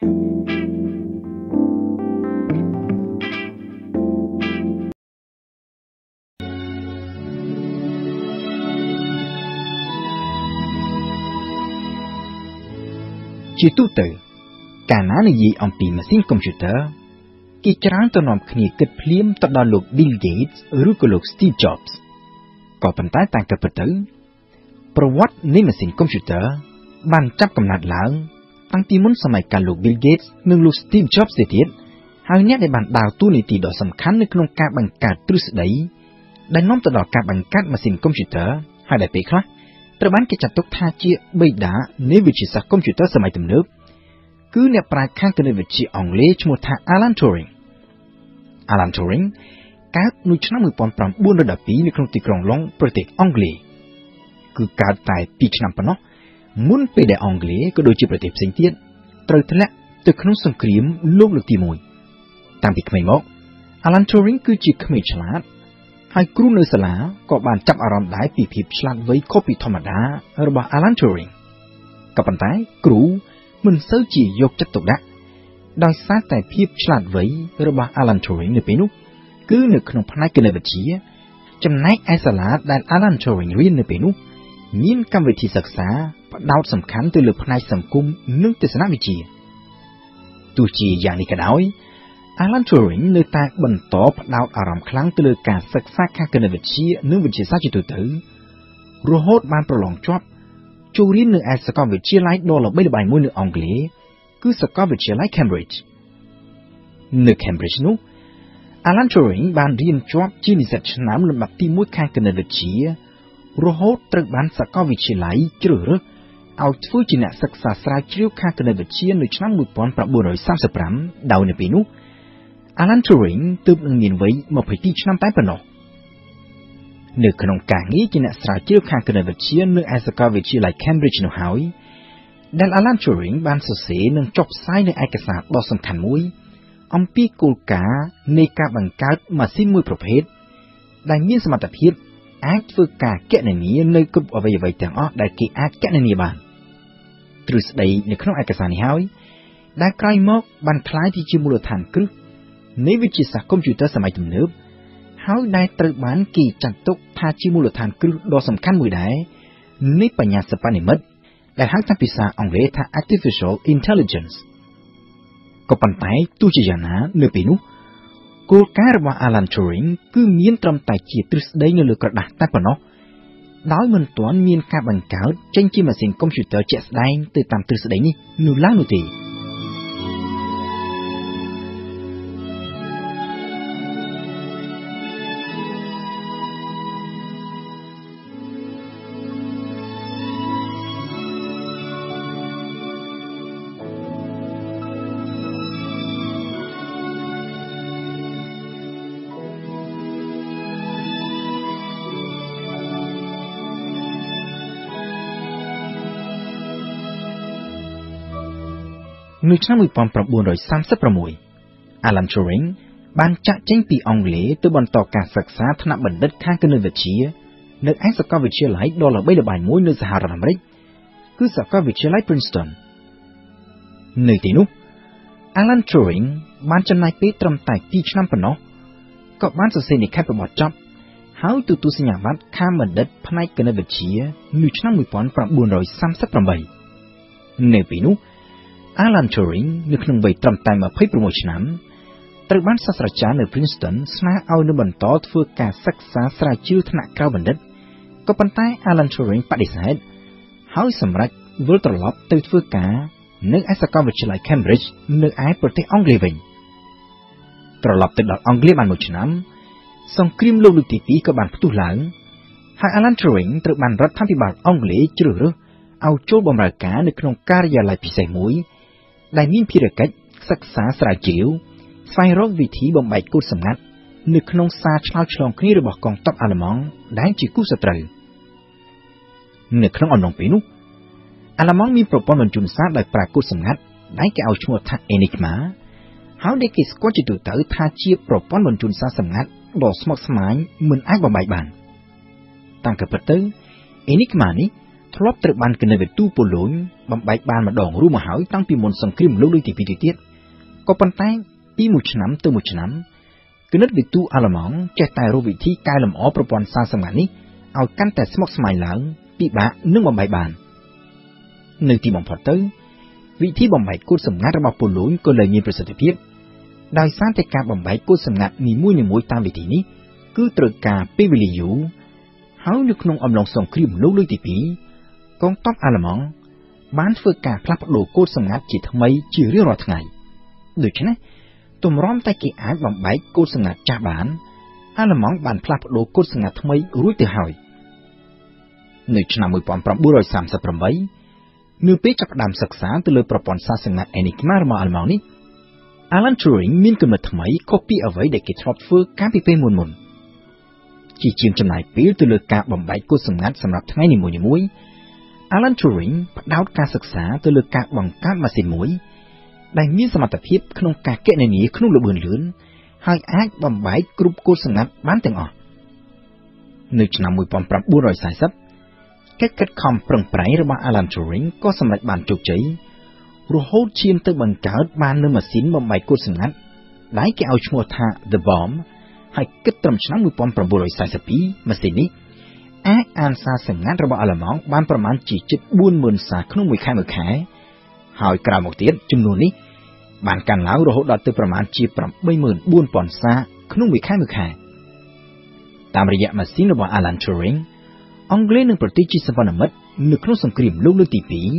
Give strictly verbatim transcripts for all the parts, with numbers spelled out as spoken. Chỉ tu tự, cả nán là gì ông tìm machine computer? Kì chẳng tao nằm khỉ kịch phim tao đào lục Bill Gates, rước lục Steve Jobs. Có phần tái tăng cấp tử. Prowatt nêm machine computer, bàn chấp cầm nạt lão, tăng ti muốn sắm máy cả lục Bill Gates, nương lục Steve Jobs dễ thiết. Hai nhát để bàn đào tu này thì đó sầm khán nơi công ca bằng cả trứ đấy. Đại nón tao đào ca bằng cát machine computer, hai đại bể khác. Trở bán cái chặt tóc tha chia bây đá nếu vị trí sạc computer sơ máy tầm nước. Cứ nè bà kháng cơ nơi vị trí ổng lê cho một thả Alan Turing. Alan Turing, các nụ chân năm mười bốn bàm buôn đôi đạp bí nè không tì cổng lòng bởi tịch ổng lê. Cứ các tài bí chân năm bà nó, muốn bê đại ổng lê có đôi chì bởi tịch sinh tiết. Trời thật lạ, từ khốn sông kriếm luôn được tìm mùi. Tạm biệt mấy mốc, Alan Turing cứ chỉ khmê chả lát. Hai cú nơi xa lá có bàn chấp ả rõm đáy bị phịp sẵn với copy thòm ả đá ở bà Alan Turing. Cả bàn tái, cú mình sớm chỉ dọc chất tục đá. Đói sát tại phịp sẵn với ở bà Alan Turing nơi bế nút. Cứ nơi khổng phát nách kênh nơi vật chí, châm nách ai xa lá đàn Alan Turing riêng nơi bế nút. Nhìn căm vị thị sạc xá và đau sầm khán từ lực phát nách sầm cung nâng từ xa nát vị trí. Tù chỉ dạng đi cả đói. Alan Turing nơi ta bần tỏ bắt đầu ả rõm kháng từ lời cả sạc sát khá kênh vật chí nương vật chí sát cho tụi tử. Rồi hốt bàn bảo lòng chóp, chú riêng nơi ai sạc con vật chí lái đô là bây giờ bài môi nơi ổng lý, cứ sạc con vật chí lái Cambridge. Nơi Cambridge nút, Alan Turing bàn riêng chóp chí lý sạc chân nám lần bạc ti mũi kháng kênh vật chí, rồi hốt trật bàn sạc con vật chí lái chứ rửa, ảo thú chí nạ sạc sạc sạc chiếu khá kênh vật chí nơi chân năm Alan Turing tự nâng nhìn với một hệ tí năm tái phần nổ. Nếu khả nông cả nghĩ chỉ nạ sẵn chiếc kháng cơ nơi vật chia nơi ai xa có vị trí lại Cambridge nổ hỏi. Đàn Alan Turing ban sở xế nâng chọc sai nơi ai cả sạc đo xâm khăn mũi. Ông biết cô cá nê ca bằng cát mà xin mũi prop hết. Đàn nhiên xa mặt tập hiếp, ác vừa cả kẹt nền ní nơi cụp ở vầy vầy tàng ọ đại kỳ ác kẹt nền ní bàn. Từ đây nếu khả nông ai cả sạc này hỏi, đàn cài mốc bàn khái thì chưa mua thản cực. Nếu vị trí sạc computer sẵn máy tầm nước, hãy đại tự bán kỳ chẳng tốc tha chi mô luật thàn cư đo sẵn khăn mùi đáy, nếu bà nhà sẵn bán này mất, đại hãng tăng phí xa ổng lễ thà Artificial Intelligence. Có bàn tay tu chỉ giả ná nơi bế nút, cô cá rửa Alan Turing cứ miễn trầm tài chỉ từ đây như lửa cọt đá tạp vào nó. Đói mình toán miễn ca bằng cáo tranh chi mà xin computer chạy sẵn từ tạm từ sẵn đấy nhỉ, nụ lá nụ thị. Nơi năm một nghìn chín trăm ba mươi sáu, Alan Turing ban chặt tranh tỷ ổng lễ từ bọn tỏ cả sạc xá thân nạp bẩn đất khang cơ nơi vật chí, nơi ác sạc cao vị trí lái đó là bây giờ bài mối nơi giả hà ràm rích, cứ sạc cao vị trí lái Princeton. Nơi tí nút, Alan Turing ban chân này bế trầm tài tí chân năm phần nó, cậu ban sạc xe này khai bởi bọt chọc, háo từ tu sinh nhà bán khang bẩn đất phát nách cơ nơi vật chí, nơi năm một nghìn chín trăm ba mươi sáu. Nơi tí nút, Alan Turing được nâng bày trầm tài mà phép một năm, tự bán sát ra trả nơi Princeton xa ao nơi bần tó thua cả sắc xa xa chiêu thân nạ cao bần đất. Có bàn tay Alan Turing bắt đi xa hết, hỏi xâm rạch vô trở lọp từ thua cả nước ái xa cao vật trở lại Cambridge, nước ái bởi thế ông lê vệnh. Trở lọp tự đọc ông lê bàn một năm, xong kìm lâu được tỷ phí có bàn phát tù lãng. Hai Alan Turing tự bàn rớt tham phí bảo ông lê chứa rửa, ao chốt bòm rào cá nơi nông ca ra lại phí xảy mũi. Đại miên phía cách sắc xá xa chiếu, xoay rốt vị trí bồng bạch cốt sầm ngắt, nực nông xa trao tròn khí rồi bỏ con tóc Alamón, đáng chỉ cốt sập trời. Nực nông ổn nông phí nút, Alamón miên propon bằng chùm sát lại bà cốt sầm ngắt, đáng cái áo chua thang enigma. Háo để kì squat chỉ tụi tử tha chia propon bằng chùm sát sầm ngắt, đỏ smog sầm mái, mình ác bồng bạch bàn. Tăng cả vật tư, enigma ní, ធ្លាប់ត្រូវបានគេនៅវិទូប៉ូឡូញបំបែកបានម្ដងរួមមកហើយតាំងពីមុនសង្គ្រាមលោកលើកទីពីរទៀតក៏ប៉ុន្តែពីមួយឆ្នាំទៅមួយឆ្នាំគណិតវិទូអាល្លឺម៉ង់ចេះតែរកវិធីកែលម្អប្រព័ន្ធសារសម្ងាត់នេះឲ្យកាន់តែស្មុគស្មាញឡើងពិបាកនឹងបំបែកបាននៅទីបំផុតទៅវិធីបំបែកគូដសម្ងាត់របស់ប៉ូឡូញក៏លែងមានប្រសិទ្ធភាពដោយសារតែការបំបែកគូដសម្ងាត់នីមួយៗតាមវិធីនេះគឺត្រូវការពេលវេលាយូរហើយនៅក្នុងអំឡុងសង្គ្រាមលោកលើកទីពីរកងទ័ពអាល្លឺម៉ង់បានធ្វើការផ្លាស់ប្តូរគូដសម្ងាត់ជាថ្មីជារៀងរាល់ថ្ងៃដូច្នេះទម្រាំតែគេអាចបំបែកគូដសម្ងាត់ចាស់បានអាល្លឺម៉ង់បានផ្លាស់ប្តូរគូដសម្ងាត់ថ្មីរួចទៅហើយនៅឆ្នាំ១៩សាមសិបប្រាំបីនៅពេលចាប់ផ្ដើមសិក្សាទៅលើប្រព័ន្ធសារសម្ងាត់ Enigma របស់អាល្លឺម៉ង់នេះ Alan Turing មានគំនិតថ្មីខុសពីអ្វីដែលគេធ្លាប់ធ្វើកាលពីពេលមុនមុនជាជាងចំណាយពេលទៅលើការបំបែកគូដសម្ងាត់សម្រាប់ថ្ងៃនីមួយៗ Alan Turing ផ្ដោតការសិក្សាទៅលើការបង្កើតម៉ាស៊ីនមួយដែលមានសមត្ថភាពក្នុងការគណនាក្នុងល្បឿនលឿនហើយអាចបំបែកគ្រប់គូដសម្ងាត់បានទាំងអស់នៅឆ្នាំ១៩៤០កិច្ចខិតខំប្រឹងប្រែងរបស់ Alan Turing ក៏សម្រេចបានជោគជ័យរហូតឈានទៅបង្កើតបាននូវម៉ាស៊ីនបំបែកគូដសម្ងាត់ដែលគេឲ្យឈ្មោះថា The Bombហើយគិតត្រឹមឆ្នាំ១៩៤២ម៉ាស៊ីននេះអាចអានសារសម្ងាត់របស់អាល្លឺម៉ង់បានប្រមាណជាជិត បួនម៉ឺន សារក្នុងមួយខែមួយខែហើយក្រោយមកទៀតចំនួននេះបានកើនឡើងរហូតដល់ទៅប្រមាណជា ប្រាំបីម៉ឺនបួនពាន់ សារក្នុងមួយខែមួយខែតាមរយៈម៉ាស៊ីនរបស់ Alan Turing អង់គ្លេសនិងប្រទេសជាសម្ព័ន្ធមិត្តនៅក្នុងសង្គ្រាមលោកលើកទីពីរ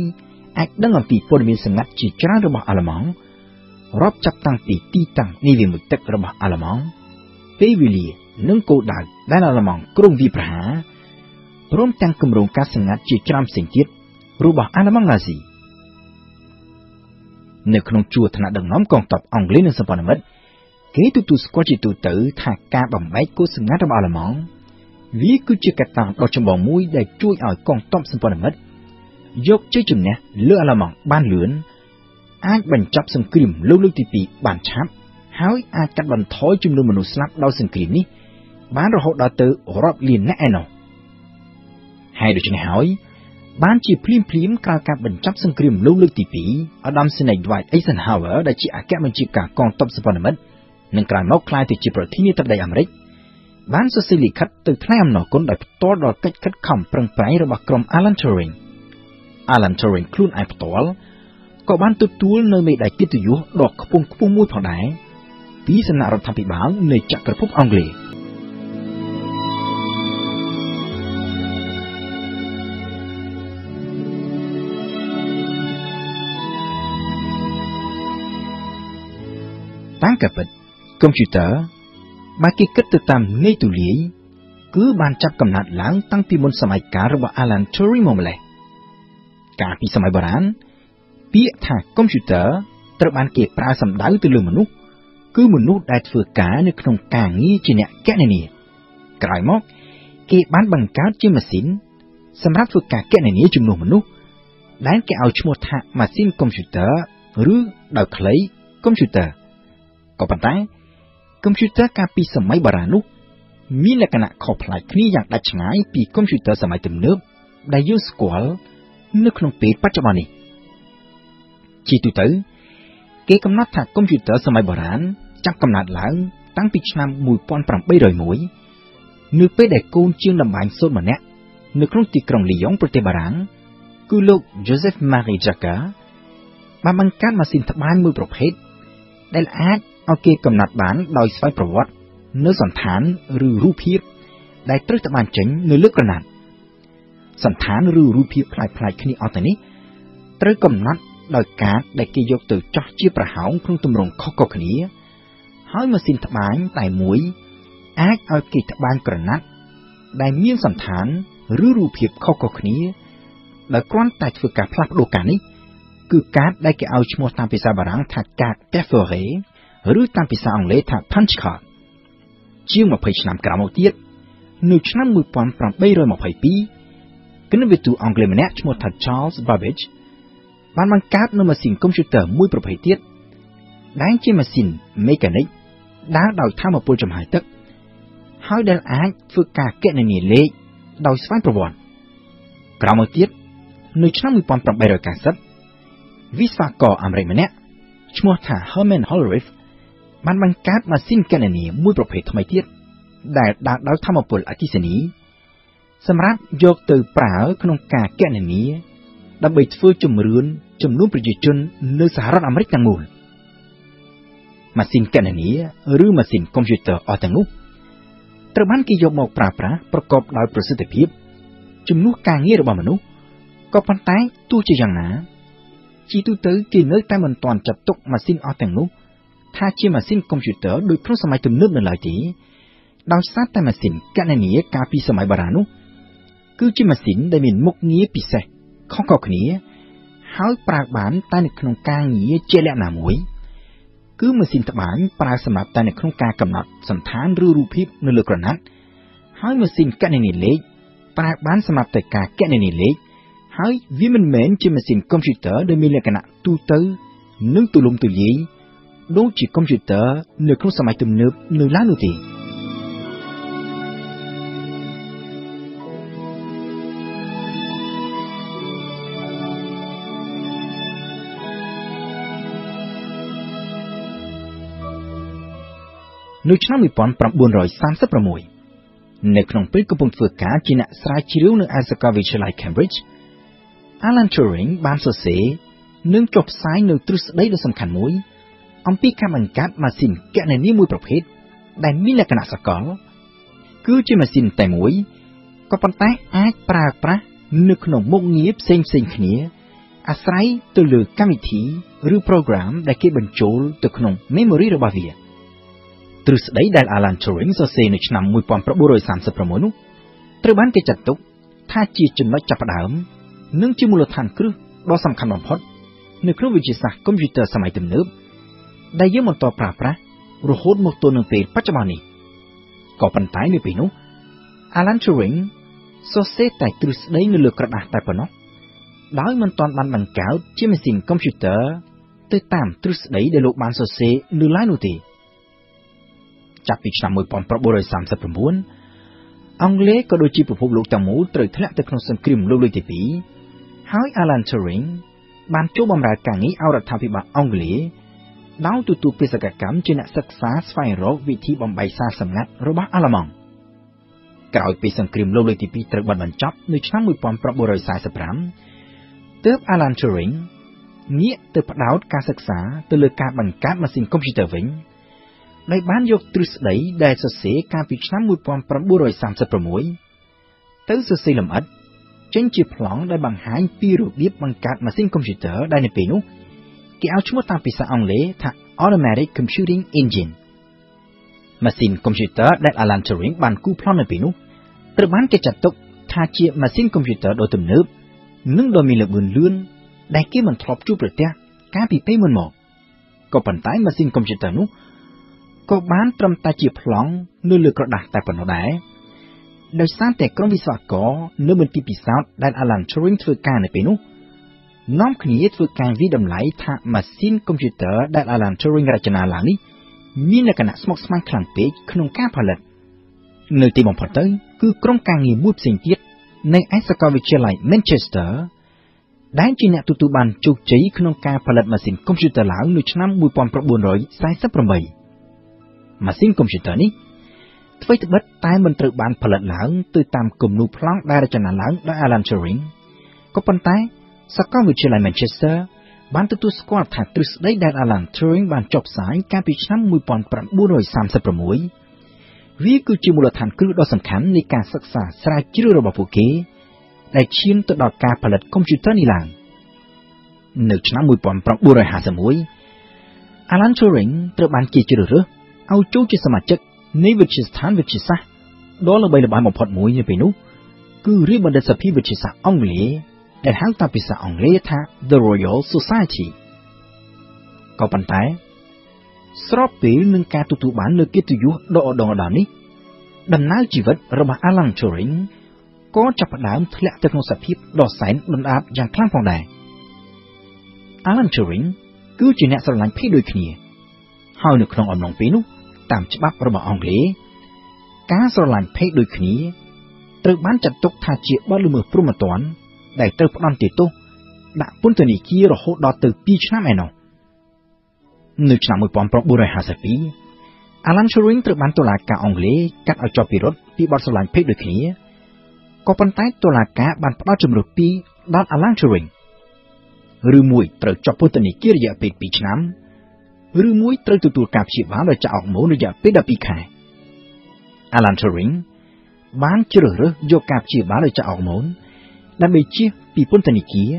អាចដឹងអំពីព័ត៌មានសម្ងាត់ជាច្រើនរបស់អាល្លឺម៉ង់រាប់ចាប់តាំងពីទីតាំងនាវាមុជទឹករបស់អាល្លឺម៉ង់ពេលវេលានិងគោលដៅដែលអាល្លឺម៉ង់ក្រុងវិប្រហាព្រមទាំងគម្រោងការសម្ងាត់ជាច្រើនផ្សេងទៀតរបស់អាល្លឺម៉ង់អាស៊ីនៅក្នុងជួរឋានៈដឹកនាំកងទ័ពអង់គ្លេសនិងសម្ព័ន្ធមិត្តគេទទួលស្គាល់ជាទូទៅថាការបំបែកគូដសម្ងាត់របស់អាល្លឺម៉ង់វាគឺជាកត្តាដ៏ចម្បងមួយដែលជួយឲ្យកងទ័ពសម្ព័ន្ធមិត្តយកជ័យជំនះលើអាល្លឺម៉ង់បានលឿនអាចបញ្ចប់សង្គ្រាមលោកលើកទីពីរបានឆាប់ហើយអាចកាត់បន្ថយចំនួនមនុស្សស្លាប់ដោយសង្គ្រាមនេះបានរហូតដល់ទៅរាប់លានអ្នកឯណោះហើយដូច្នេះហើយបានជាភ្លាមភ្លាមក្រោយការបញ្ចប់សង្គ្រាមលោកលើកទីពីរឧត្តមសេនីយ៍ Dwight Eisenhower ដែលជាអគ្គបញ្ជាការកងទ័ពសម្ព័ន្ធមិត្តនិងក្រោយមកក្លាយទៅជាប្រធានាធិបតីអាមេរិកបានសរសេរលិខិតទៅថ្លែងអំណរគុណដោយផ្ទាល់ដល់កិច្ចខិតខំប្រឹងប្រែងរបស់ក្រុម Alan Turing Alan Turing ខ្លួនឯងផ្ទាល់ក៏បានទទួលនៅមេដាយកិត្តិយសដ៏ខ្ពង់ខ្ពស់មួយផងដែរពីសំណាក់រដ្ឋាភិបាលនៃចក្រភពអង់គ្លេសតាមការពិតកុំព្យូទ័របើគេគិតទៅតាមន័យទូលាយគឺបានចាប់កំណត់ឡើងតាំងពីមុនសម័យកាលរបស់ Alan Turing មកម្លេះកាលពីសម័យបុរាណពាក្យថាកុំព្យូទ័រត្រូវបានគេប្រើសម្ដៅទៅលើមនុស្សគឺមនុស្សដែលធ្វើការនៅក្នុងការងារជាអ្នកគណនាក្រោយមកគេបានបង្កើតជាម៉ាស៊ីនសម្រាប់ធ្វើការគណនាជំនួសមនុស្សដែលគេឲ្យឈ្មោះថាម៉ាស៊ីនកុំព្យូទ័រឬដោយខ្លីកុំព្យូទ័រក៏ប៉ុន្តែកុំព្យូទ័រកាលពីសម័យបុរាណនោះមានលក្ខណៈខុសប្លែកគ្នាយ៉ាងដាច់ឆ្ងាយពីកុំព្យូទ័រសម័យទំនើបដែលយើងស្គាល់នៅក្នុងពេលបច្ចុប្បន្ននេះជាទូទៅគេកំណត់ថាកុំព្យូទ័រសម័យបុរាណចាប់កំណត់ឡើងតាំងពីឆ្នាំ១៨០១នៅពេលដែលកូនជាងតម្បាញសូត្រម្នាក់នៅក្នុងទីក្រុងលីយ៉ុងប្រទេសបារាំងគឺលោក Joseph Marie Jacquard បានបង្កើតម៉ាស៊ីនត្បាញមួយប្រភេទដែលអាចឲ្យគេកំណត់បានដោយស្វ័យប្រវត្តិនៅសន្តានឬរូបភាពដែលត្រូវត្បាញចេញនៅលើក្រណាត់សន្តានឬរូបភាពផ្លែៗគ្នាអស់ទៅនេះត្រូវកំណត់ដោយកាតដែលគេយកទៅចោះជាប្រហោងក្នុងទម្រង់ខុសៗគ្នាហើយម៉ាស៊ីនត្បាញតែមួយអាចឲ្យគេត្បាញក្រណាត់ដែលមានសន្តានឬរូបភាពខុសៗគ្នាដោយគ្រាន់តែធ្វើការផ្លាស់ប្ដូរកាតនេះគឺកាតដែលគេឲ្យឈ្មោះតាមភាសាបារាំងថាកាត perforé ឬតាមភាសាអង់គ្លេសថា punch card ជាងម្ភៃឆ្នាំក្រោយមកទៀតនៅឆ្នាំ១៨២២គណិតវិទូអង់គ្លេសម្នាក់ឈ្មោះថា Charles Babbage បានបង្កើតនូវម៉ាស៊ីនកុំព្យូទ័រមួយប្រភេទទៀតដែលជាម៉ាស៊ីនមេកានិកដើរដោយថាមពលចំហាយទឹកហើយដែលអាចធ្វើការគណនាលេខដោយស្វ័យប្រវត្តិក្រោយមកទៀត នៅឆ្នាំ nineteen ninety វិស្វករអាមេរិកម្នាក់ឈ្មោះថា Herman Hollerith បានបង្កើតម៉ាស៊ីនគណនាមួយប្រភេទថ្មីទៀតដែលដើរដោយធម្មពលអគ្គិសនីសម្រាប់យកទៅប្រើក្នុងការគណនាដើម្បីធ្វើជំរឿនចំនួនប្រជាជននៅសហរដ្ឋអាមេរិកទាំងមូលម៉ាស៊ីនគណនាឬម៉ាស៊ីនកុំព្យូទ័រអស់ទាំងនោះត្រូវបានគេយកមកប្រើប្រាស់ប្រកបដោយប្រសិទ្ធភាពជំនួសការងាររបស់មនុស្សក៏ប៉ុន្តែទោះជាយ៉ាងណាជាទូទៅគេនៅតែមិនទាន់ចាត់ទុកម៉ាស៊ីនអស់ទាំងនោះថាជាម៉ាស៊ីនកុំព្យូទ័រដោយក្នុងសម័យទំនើបនៅឡើយទេដោយសារតែម៉ាស៊ីនគណនាកាលពីសម័យបុរាណនោះគឺជាម៉ាស៊ីនដែលមានមុខងារពិសេសខុសៗគ្នាហើយប្រើបានតែនៅក្នុងការងារជាលក្ខណៈមួយគឺម៉ាស៊ីនត្បាញប្រើសម្រាប់តែនៅក្នុងការកំណត់សន្តានឬរូបភាពនៅលើក្រណាត់ហើយម៉ាស៊ីនកណនាលេខប្រើបានសម្រាប់តែការកណនាលេខហើយវាមិនមែនជាម៉ាស៊ីនកុំព្យូទ័រដែលមានលក្ខណៈទូទៅនិងទូលំទូលាយដូចជាកុំព្យូទ័រនៅក្នុងសម័យទំនើបនៅឡើយនោះទេនៅឆ្នាំnineteen thirty-sixនៅក្នុងពេលកំពុងធ្វើការជាអ្នកស្រាវជ្រាវនៅឯសាកលវិទ្យាល័យ Cambridge Alan Turing បានសរសេរនិងចុះផ្សាយនៅទ្រឹស្ដីដ៏សំខាន់មួយអំពីការបង្កើតម៉ាស៊ីនគណនាមួយប្រភេទដែលមានលក្ខណៈសកលគឺជាម៉ាស៊ីនតែមួយក៏ប៉ុន្តែអាចប្រើប្រាស់នៅក្នុងមុខងារផ្សេងៗគ្នាអាស្រ័យទៅលើកម្មវិធីឬ program ដែលគេបញ្ចូលទៅក្នុង memory របស់វាទ្រឹស្ដីដែល Alan Turing សរសេរនៅឆ្នាំnineteen thirty-sixនោះត្រូវបានគេចាត់ទុកថាជាចំណុចចាប់ផ្ដើមនិងជាមូលដ្ឋានគ្រឹះដ៏សំខាន់បំផុតនៅក្នុងវិទ្យាសាស្ត្រកុំព្យូទ័រសម័យទំនើបដែលយើងបន្តប្រើប្រាស់រហូតមកទល់នឹងពេលបច្ចុប្បន្ននេះក៏ប៉ុន្តែនៅពេលនោះ Alan Turing សរសេរតែទ្រឹស្ដីនៅលើក្រដាសតែប៉ុណ្ណោះដោយមិនទាន់បានបង្កើតជាម៉ាស៊ីនកុំព្យូទ័រទៅតាមទ្រឹស្ដីដែលលោកបានសរសេរនៅឡើយនោះទេចាប់ពីឆ្នាំnineteen thirty-nineអង់គ្លេសក៏ដូចជាពិភពលោកទាំងមូលត្រូវធ្លាក់ទៅក្នុងសង្គ្រាមលោកលើកទីtwoហើយ Alan Turing បានចូលបម្រើការងារឲ្យរដ្ឋាភិបាលអង់គ្លេសដោយទទួលបេសកកម្មជាអ្នកសិក្សាស្វែងរកវិធីបំបែកសារសម្ងាត់របស់អាល្លឺម៉ង់ក្រោយពីសង្គ្រាមលោកលើកទីtwoត្រូវបានបញ្ចប់នៅឆ្នាំnineteen forty-fiveទើប Alan Turing ងាកទៅផ្ដោតការសិក្សាទៅលើការបង្កើតម៉ាស៊ីនកុំព្យូទ័រវិញដែលបានយកទ្រឹស្ដីដែលសរសេរកាលពីឆ្នាំnineteen thirty-sixទៅសរសេរលម្អិតចេញជាប្លង់ដែលបង្ហាញពីរបៀបបង្កើតម៉ាស៊ីនកុំព្យូទ័រដែលនៅពេលនោះគេឲ្យឈ្មោះតាមភាសាអង់គ្លេសថា Automatic Computing Engine ម៉ាស៊ីនកុំព្យូទ័រដែល Alan Turing បានគូរប្លង់នៅពេលនោះត្រូវបានគេចាត់ទុកថាជាម៉ាស៊ីនកុំព្យូទ័រដ៏ទំនើបនិងដ៏មានល្បឿនលឿនដែលគេមិនធ្លាប់ជួបប្រទះកាលពីពេលមុនមកក៏ប៉ុន្តែម៉ាស៊ីនកុំព្យូទ័រនោះក៏បានត្រឹមតែជាប្លង់នៅលើក្រដាសតែប៉ុណ្ណោះដែរដោយសារតែក្រុមវិស្វករនៅមន្ទីរពិសោធន៍ដែល Alan Turing ធ្វើការនៅពេលនោះនាំគ្នាធ្វើការវិតម្លៃថាម៉ាស៊ីនកុំព្យូទ័រដែល Alan Turing រចនាឡើងនេះមានលក្ខណៈស្មុគស្មាញខ្លាំងពេកក្នុងការផលិតនៅទីបំផុតទៅគឺក្រុមការងារមួយផ្សេងទៀតនៅឯសាកលវិទ្យាល័យ Manchester ដែលជាអ្នកទទួលបានជោគជ័យក្នុងការផលិតម៉ាស៊ីនកុំព្យូទ័រឡើងនៅឆ្នាំnineteen forty-eightម៉ាស៊ីនកុំព្យូទ័រនេះធ្វើត្បិតតែមិនត្រូវបានផលិតឡើងទៅតាមគំនូរប្លង់ដែលរចនាឡើងដោយ Alan Turing ក៏ប៉ុន្តែសាកលវិទ្យាល័យ Manchester បានទទួលស្គាល់ថាទ្រឹស្ដីដែល Alan Turing បានចុះផ្សាយកាលពីឆ្នាំnineteen thirty-sixវាគឺជាមូលដ្ឋានគ្រឹះដ៏សំខាន់នៃការសិក្សាស្រាវជ្រាវរបស់ពួកគេដែលឈានទៅដល់ការផលិតកុំព្យូទ័រនេះឡើងនៅឆ្នាំnineteen fifty-one អាឡាន Turing ត្រូវបានគេជ្រើសរើសឲ្យចូលជាសមាជិកនៃវិទ្យាស្ថានវិទ្យាសាស្ត្រដ៏ល្បីល្បាញបំផុតមួយនៅពេលនោះគឺរាជបណ្ឌិតសភាវិទ្យាសាស្ត្រអង់គ្លេសដែលហៅតាមភាសាអង់គ្លេសថា The Royal Society ក៏ប៉ុន្តែស្របពេលនឹងការទទួលបានលើកិត្តិយសដ៏ឧត្តុង្គឧត្តមនេះដំណើរជីវិតរបស់ Alan Turing ក៏ចាប់ផ្ដើមធ្លាក់ទៅក្នុងសភាពដ៏សែនដណ្ដើមយ៉ាងខ្លាំងផងដែរ Alan Turing គឺជាអ្នកស្រឡាញ់ភេទដូចគ្នាហើយនៅក្នុងអំឡុងពេលនោះតាមច្បាប់របស់អង់គ្លេសការស្រឡាញ់ភេទដូចគ្នាត្រូវបានចាត់ទុកថាជាបទល្មើសព្រហ្មទណ្ឌ ដែលត្រូវផ្ដន់ទោសដាក់ពន្ធនាគាររហូតដល់ទៅពីរឆ្នាំឯណោះនៅឆ្នាំ១៩៥២ Alan Turing ត្រូវបានតុលាការអង់គ្លេសកាត់ឲ្យជាប់ពិរុទ្ធពីបទសម្លាញ់ភេទដូចគ្នាក៏ប៉ុន្តែតុលាការបានផ្ដល់ជំរុញពីរដល់ Alan Turing ឬមួយត្រូវជាប់ពន្ធនាគាររយៈពេលពីរឆ្នាំឬមួយត្រូវទទួលការព្យាបាលដោយចាក់អង់ម៉ូនរយៈពេលដប់ពីរខែ Alan Turing បានជ្រើសរើសយកការព្យាបាលដោយចាក់អង់ម៉ូនដើម្បីជៀសពីពន្ធនាគារ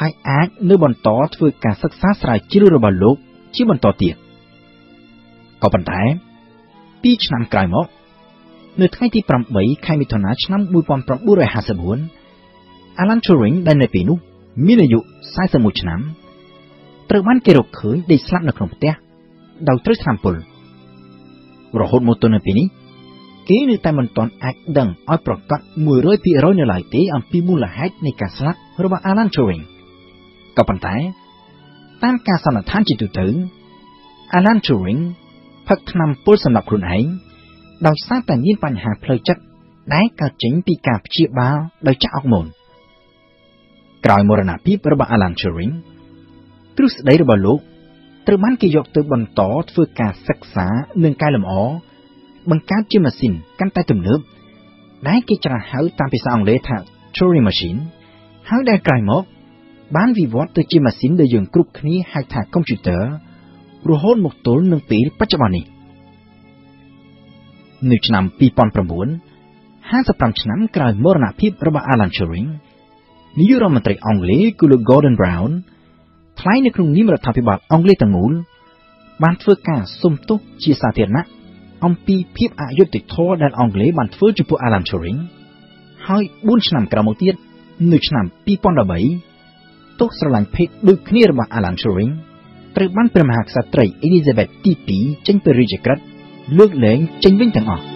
ហើយអាចនៅបន្តធ្វើការសិក្សាស្រាវជ្រាវរបស់លោកជាបន្តទៀតក៏ប៉ុន្តែពីរឆ្នាំក្រោយមកនៅថ្ងៃទីប្រាំបីខែមិថុនាឆ្នាំ១៩៥៤ Alan Turing ដែលនៅពេលនោះមានអាយុ៤១ឆ្នាំត្រូវបានគេរកឃើញដេកស្លាប់នៅក្នុងផ្ទះដោយត្រូវថ្នាំពុលរហូតមកទល់នៅពេលនេះគេនៅតែមិនទាន់អាចដឹងឲ្យប្រកាស មួយរយភាគរយ នៅឡើយទេអំពីមូលហេតុនៃការស្លាប់របស់ Alan Turing ក៏ប៉ុន្តែតាមការសន្និដ្ឋានជាទូទៅ Alan Turing ផឹកថ្នាំពុលសម្រាប់ខ្លួនឯងដោយសារតែមានបញ្ហាផ្លូវចិត្តដែលកើតចេញពីការព្យាបាលដោយចាក់អង់ម៉ូនក្រោយមរណភាពរបស់ Alan Turing ទ្រឹស្ដីរបស់លោកត្រូវបានគេយកទៅបន្តធ្វើការសិក្សានិងកែលម្អបង្កើតជាម៉ាស៊ីនកាន់តែទំនើបដែលគេច្រហៅតាមភាសាអង់គ្លេសថា Turing machine ហើយដែលក្រោយមកបានវិវត្តទៅជាម៉ាស៊ីនដែលយើងគ្រប់គ្នាហៅថាកុំព្យូទ័ររហូតមកទល់នឹងពេលបច្ចុប្បន្ននេះនៅឆ្នាំពីរពាន់ប្រាំប្រាំបួន ហាំសិបប្រាំឆ្នាំក្រោយមរណភាពរបស់ Alan Turing នាយករដ្ឋមន្ត្រីអង់គ្លេសគឺលោក Gordon Brown ថ្លែងនៅក្នុងនាមរដ្ឋាភិបាលអង់គ្លេសទាំងមូលបានធ្វើការសុំទោសជាសាធារណៈអំពីភាពអយុត្តិធម៌ដែលអង់គ្លេសបានធ្វើចំពោះ Alan Turing ហើយបួនឆ្នាំក្រោយមកទៀតនៅឆ្នាំពីរពាន់ដប់បីទោសស្រឡាញ់ភេទដូចគ្នារបស់ Alan Turing ត្រូវបានព្រះមហាក្សត្រី Elizabethទីពីរ ចេញពីរាជក្រឹត្យលើកលែងចេញវិញទាំងអស់